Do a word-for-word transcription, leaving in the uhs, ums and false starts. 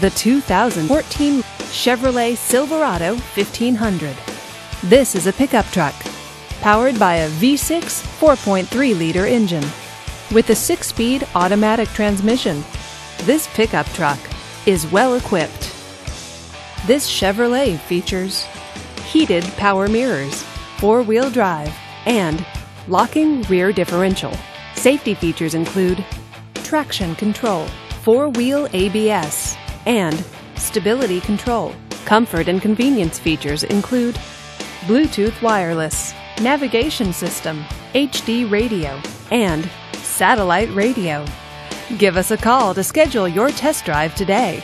the two thousand fourteen Chevrolet Silverado fifteen hundred. This is a pickup truck powered by a V six four point three liter engine with a six-speed automatic transmission. This pickup truck is well equipped. This Chevrolet features heated power mirrors, four-wheel drive, and locking rear differential. Safety features include traction control, four-wheel A B S, and stability control. Comfort and convenience features include Bluetooth wireless, navigation system, H D radio, and satellite radio. Give us a call to schedule your test drive today.